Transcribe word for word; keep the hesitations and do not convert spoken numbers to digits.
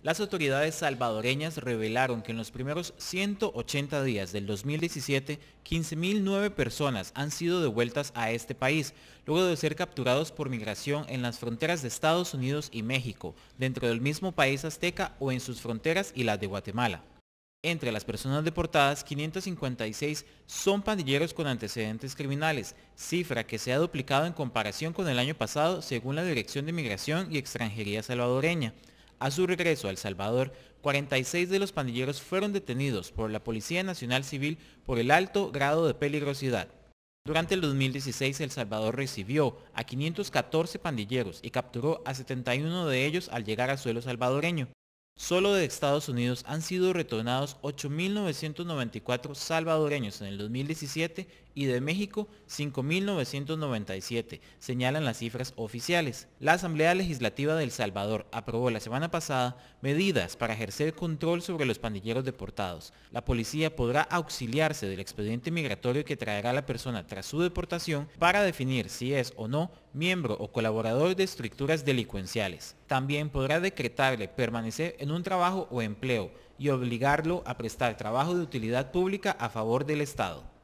Las autoridades salvadoreñas revelaron que en los primeros ciento ochenta días del dos mil diecisiete, quince mil nueve personas han sido devueltas a este país, luego de ser capturados por migración en las fronteras de Estados Unidos y México, dentro del mismo país azteca o en sus fronteras y las de Guatemala. Entre las personas deportadas, quinientos cincuenta y seis son pandilleros con antecedentes criminales, cifra que se ha duplicado en comparación con el año pasado, según la Dirección de Migración y Extranjería salvadoreña. A su regreso a El Salvador, cuarenta y seis de los pandilleros fueron detenidos por la Policía Nacional Civil por el alto grado de peligrosidad. Durante el dos mil dieciséis, El Salvador recibió a quinientos catorce pandilleros y capturó a setenta y uno de ellos al llegar al suelo salvadoreño. Solo de Estados Unidos han sido retornados ocho mil novecientos noventa y cuatro salvadoreños en el dos mil diecisiete y de México cinco mil novecientos noventa y siete, señalan las cifras oficiales. La Asamblea Legislativa de El Salvador aprobó la semana pasada medidas para ejercer control sobre los pandilleros deportados. La policía podrá auxiliarse del expediente migratorio que traerá la persona tras su deportación para definir si es o no miembro o colaborador de estructuras delincuenciales. También podrá decretarle permanecer en un trabajo o empleo y obligarlo a prestar trabajo de utilidad pública a favor del Estado.